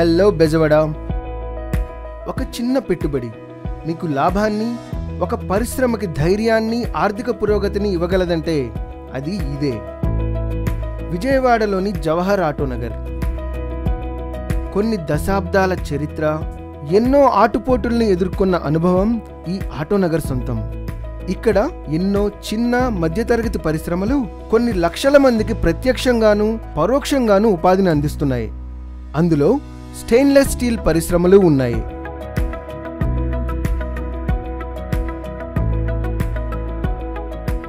Hello Bezawada, ఒక చిన్న పెట్టుబడి మీకు లాభాన్ని, ఒక పరిశ్రమకి ధైర్యాన్ని, ఆర్థిక పురోగతిని ఇవ్వగలదంటే అది ఇదే. విజయవాడలోని జవహర్ ఆటో నగర్ కొన్ని దశాబ్దాల చరిత్ర, ఎన్నో ఆటుపోటుల్ని ఎదుర్కొన్న అనుభవం ఈ ఆటో నగర్ సొంతం. ఇక్కడ ఎన్నో చిన్న మధ్యతరగతి పరిశ్రమలు కొన్ని లక్షల మందికి ప్రత్యక్షంగాను పరోక్షంగాను ఉపాధిని అందిస్తున్నాయి. అందులో స్టెయిన్లెస్ స్టీల్ పరిశ్రమలు ఉన్నాయి.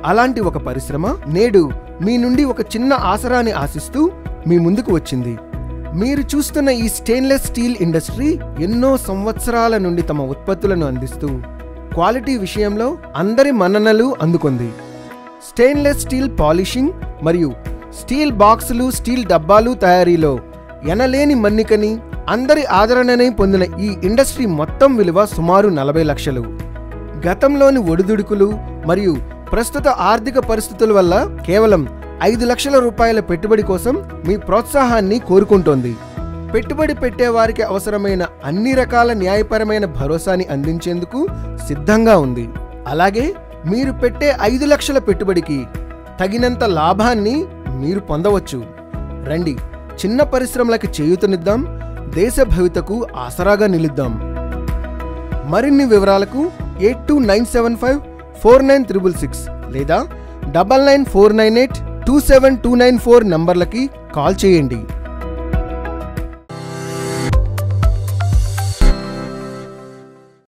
అలాంటి ఒక పరిశ్రమ నేడు మీ నుండి ఒక చిన్న ఆసరాన్ని ఆశిస్తూ మీ ముందుకు వచ్చింది. మీరు చూస్తున్న ఈ స్టెయిన్లెస్ స్టీల్ ఇండస్ట్రీ ఎన్నో సంవత్సరాల నుండి తమ ఉత్పత్తులను అందిస్తూ క్వాలిటీ విషయంలో అందరి మన్ననలు అందుకుంది. స్టెయిన్లెస్ స్టీల్ పాలిషింగ్ మరియు స్టీల్ బాక్సులు, స్టీల్ డబ్బాలు తయారీలో ఎనలేని మన్నికని, అందరి ఆదరణని పొందిన ఈ ఇండస్ట్రీ మొత్తం విలువ సుమారు 40 లక్షలు. గతంలోని ఒడిదుడుకులు మరియు ప్రస్తుత ఆర్థిక పరిస్థితుల వల్ల కేవలం 5 లక్షల రూపాయల పెట్టుబడి కోసం మీ ప్రోత్సాహాన్ని కోరుకుంటోంది. పెట్టుబడి పెట్టేవారికి అవసరమైన అన్ని రకాల న్యాయపరమైన భరోసాని అందించేందుకు సిద్ధంగా ఉంది. అలాగే మీరు పెట్టే 5 లక్షల పెట్టుబడికి తగినంత లాభాన్ని మీరు పొందవచ్చు. రండి, చిన్న పరిశ్రమలకు చేయూతనిద్దాం, దేశ భవితకు ఆసరాగా నిలుద్దాం. మరిన్ని వివరాలకు 8297549666 లేదా 99949827 294 నంబర్లకి కాల్ చేయండి.